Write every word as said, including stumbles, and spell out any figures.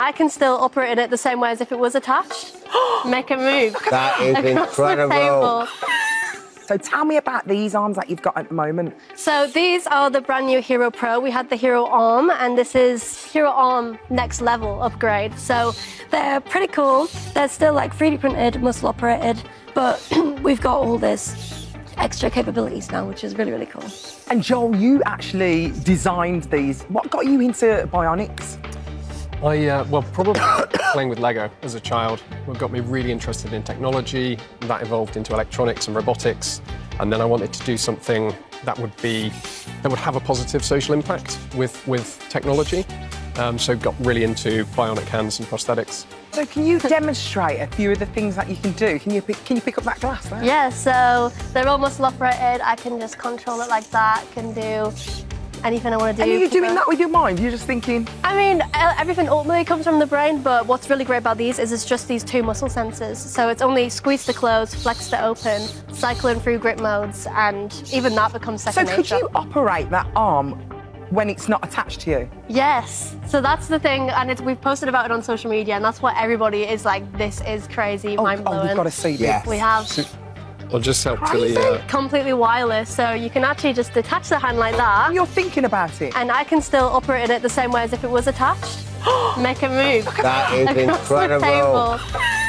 I can still operate it the same way as if it was attached. Make a move. That is incredible. So tell me about these arms that you've got at the moment. So these are the brand new Hero Pro. We had the Hero Arm, and this is Hero Arm next level upgrade. So they're pretty cool. They're still like three D printed, muscle operated, but we've got all this extra capabilities now, which is really, really cool. And Joel, you actually designed these. What got you into bionics? I, uh, well, probably playing with Lego as a child. What got me really interested in technology, and that evolved into electronics and robotics. And then I wanted to do something that would be, that would have a positive social impact with, with technology. Um, so got really into bionic hands and prosthetics. So can you demonstrate a few of the things that you can do? Can you pick, can you pick up that glass there? Yeah, so they're all muscle operated. I can just control it like that, can do anything I want to do. And are you doing that with your mind? You're just thinking? I mean, everything ultimately comes from the brain, but what's really great about these is it's just these two muscle sensors. So it's only squeeze to close, flex to open, cycling through grip modes, and even that becomes second nature. So could you operate that arm when it's not attached to you? Yes. So that's the thing, and it's, we've posted about it on social media, and that's what everybody is like, this is crazy, oh, mind-blowing. Oh, we've got to see this. Yes. We have. So I'll just help to the... Uh... Completely wireless, so you can actually just detach the hand like that. And you're thinking about it. And I can still operate it the same way as if it was attached. Make a move. That is incredible. The table.